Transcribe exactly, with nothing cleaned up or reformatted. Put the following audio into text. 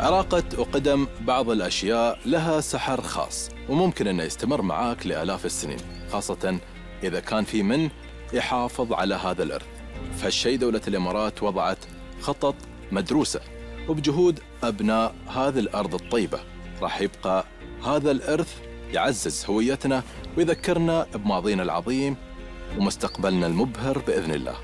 عراقة وقدم بعض الأشياء لها سحر خاص وممكن أنه يستمر معاك لآلاف السنين، خاصة إذا كان في من يحافظ على هذا الإرث. فهالشي دولة الإمارات وضعت خطط مدروسة، وبجهود أبناء هذه الأرض الطيبة راح يبقى هذا الإرث يعزز هويتنا ويذكرنا بماضينا العظيم ومستقبلنا المبهر بإذن الله.